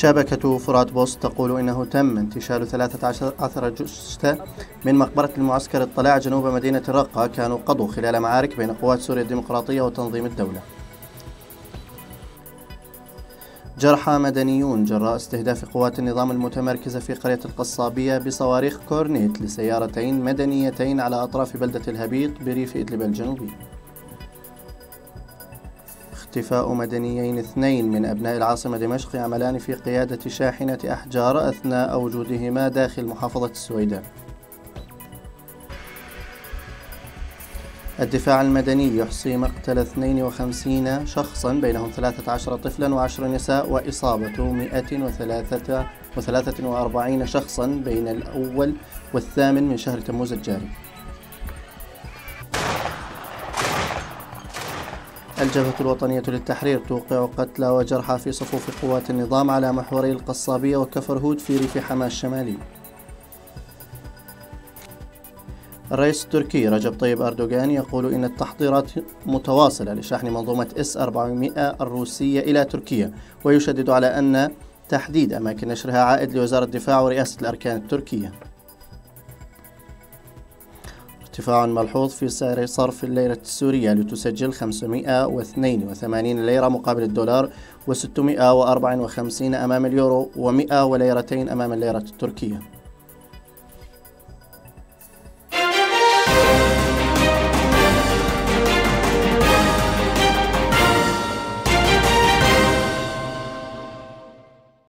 شبكة فرات بوست تقول إنه تم انتشال 13 أثر جثة من مقبرة المعسكر الطلاع جنوب مدينة الرقة، كانوا قضوا خلال معارك بين قوات سوريا الديمقراطية وتنظيم الدولة. جرحى مدنيون جراء استهداف قوات النظام المتمركزة في قرية القصابية بصواريخ كورنيت لسيارتين مدنيتين على أطراف بلدة الهبيط بريف إدلب الجنوبي. اختفاء مدنيين اثنين من أبناء العاصمة دمشق يعملان في قيادة شاحنة أحجار أثناء وجودهما داخل محافظة السويداء. الدفاع المدني يحصي مقتل 52 شخصا بينهم 13 طفلا و10 نساء وإصابة 143 شخصا بين الأول والثامن من شهر تموز الجاري. الجبهة الوطنية للتحرير توقع قتلى وجرحى في صفوف قوات النظام على محوري القصابية وكفرهود في ريف حماة الشمالي. الرئيس التركي رجب طيب أردوغان يقول إن التحضيرات متواصلة لشحن منظومة اس 400 الروسية إلى تركيا، ويشدد على أن تحديد أماكن نشرها عائد لوزارة الدفاع ورئاسة الأركان التركية. ارتفاع ملحوظ في سعر صرف الليرة السورية لتسجل 582 ليرة مقابل الدولار و654 أمام اليورو و100 وليرتين أمام الليرة التركية.